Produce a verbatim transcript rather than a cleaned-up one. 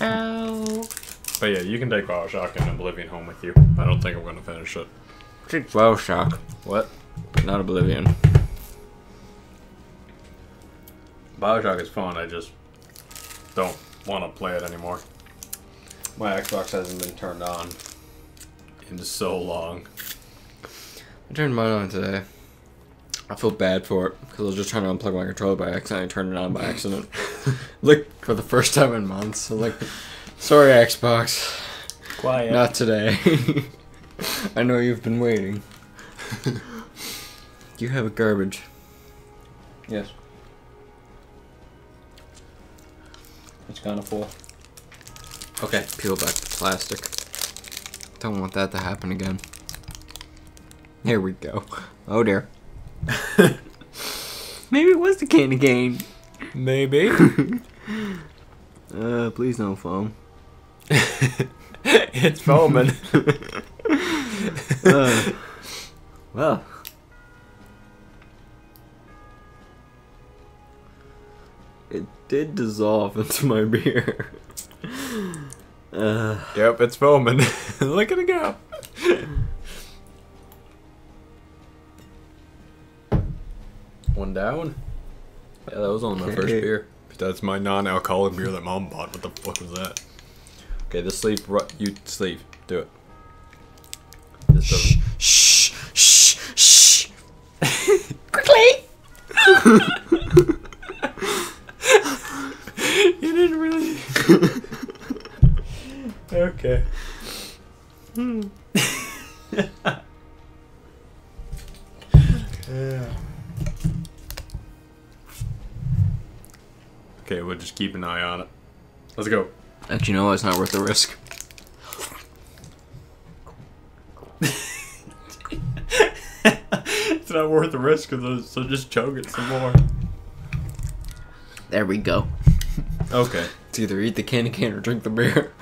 Ow. But yeah, you can take Bioshock and Oblivion home with you. I don't think I'm going to finish it. Take Bioshock. What? Not Oblivion. Bioshock is fun, I just don't want to play it anymore. My Xbox hasn't been turned on in so long. I turned mine on today. I feel bad for it, because I was just trying to unplug my controller by accident. I turned it on by accident. Like, for the first time in months. So, like, sorry, Xbox. Quiet. Not today. I know you've been waiting. You have a garbage. Yes. It's kind of full. Okay. Peel back the plastic. Don't want that to happen again. Here we go. Oh, dear. Maybe it was the candy cane. Maybe. uh, please no foam. It's foaming. uh, well. It did dissolve into my beer. uh, yep, it's foaming. Look at it go. One down? Yeah, that was on my first beer. That's my non-alcoholic beer that Mom bought. What the fuck was that? Okay, this sleeve, right, you sleeve. Do it. This shh, shh, shh, shh. Quickly! You didn't really... Okay. Hmm. Yeah. Okay, we'll just keep an eye on it. Let's go. Actually, you know what? It's not worth the risk. It's not worth the risk, so just choke it some more. There we go. Okay. It's either eat the candy cane or drink the beer.